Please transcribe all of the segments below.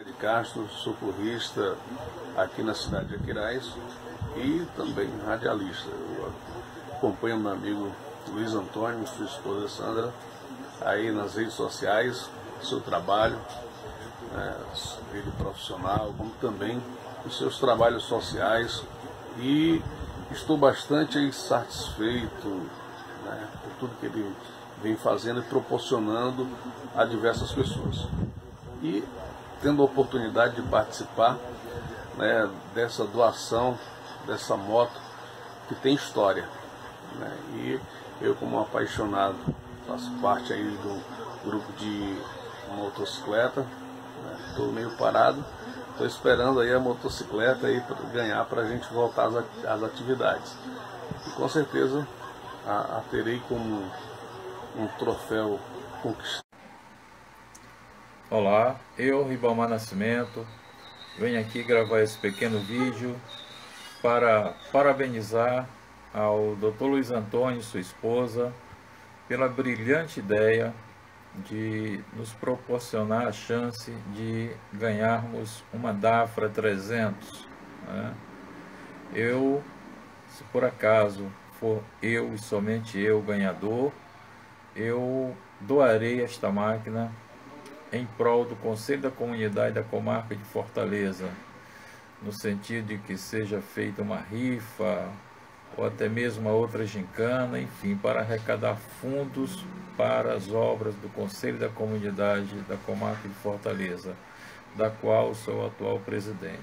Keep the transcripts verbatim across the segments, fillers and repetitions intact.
Arimatéia Castro, socorrista aqui na cidade de Aquiraz e também radialista. Eu acompanho meu amigo Luiz Antônio, sua esposa Sandra, aí nas redes sociais, seu trabalho, né, ele profissional, como também os seus trabalhos sociais, e estou bastante satisfeito, né, por tudo que ele vem fazendo e proporcionando a diversas pessoas. E tendo a oportunidade de participar, né, dessa doação, dessa moto que tem história, né? E eu, como apaixonado, faço parte aí do grupo de motocicleta, estou, né, meio parado, estou esperando aí a motocicleta aí para ganhar, para a gente voltar às atividades. E com certeza a, a terei como um troféu conquistado. Olá, eu, Ribamar Nascimento, venho aqui gravar esse pequeno vídeo para parabenizar ao doutor Luiz Antônio e sua esposa pela brilhante ideia de nos proporcionar a chance de ganharmos uma DAFRA trezentos. Né? Eu, se por acaso for eu e somente eu ganhador, eu doarei esta máquina em prol do Conselho da Comunidade da Comarca de Fortaleza, no sentido de que seja feita uma rifa, ou até mesmo uma outra gincana, enfim, para arrecadar fundos para as obras do Conselho da Comunidade da Comarca de Fortaleza, da qual sou o atual presidente.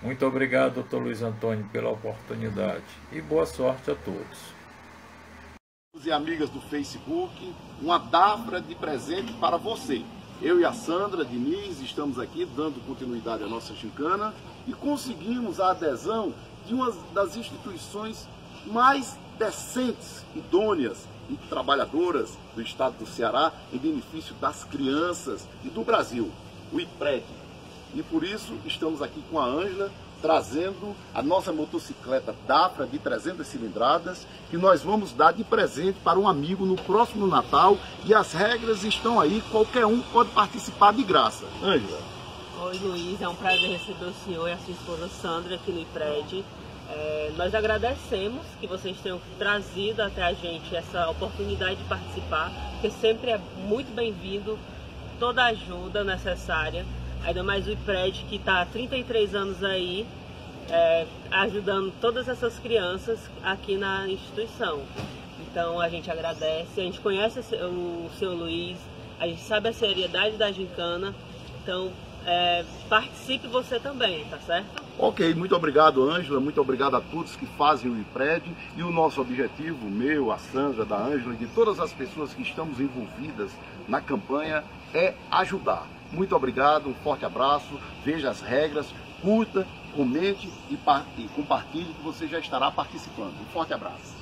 Muito obrigado, doutor Luiz Antônio, pela oportunidade e boa sorte a todos. Amigos e amigas do Facebook, uma DAFRA de presente para você. Eu e a Sandra Diniz estamos aqui dando continuidade à nossa gincana e conseguimos a adesão de uma das instituições mais decentes, idôneas e trabalhadoras do estado do Ceará em benefício das crianças e do Brasil, o IPREDE. E por isso estamos aqui com a Ângela, trazendo a nossa motocicleta DAFRA de trezentas cilindradas, que nós vamos dar de presente para um amigo no próximo Natal, e as regras estão aí, qualquer um pode participar de graça. Ângela. Oi, Luiz, é um prazer receber o senhor e a sua esposa Sandra aqui no IPREDE. É, nós agradecemos que vocês tenham trazido até a gente essa oportunidade de participar, porque sempre é muito bem-vindo toda a ajuda necessária. Ainda mais o IPREDE, que está há trinta e três anos aí, é, ajudando todas essas crianças aqui na instituição. Então a gente agradece, a gente conhece o seu Luiz, a gente sabe a seriedade da gincana, então é, participe você também, tá certo? Ok, muito obrigado, Ângela, muito obrigado a todos que fazem o IPREDE, e o nosso objetivo, meu, a Sandra, da Ângela e de todas as pessoas que estamos envolvidas na campanha, é ajudar. Muito obrigado, um forte abraço, veja as regras, curta, comente e, e compartilhe, que você já estará participando. Um forte abraço.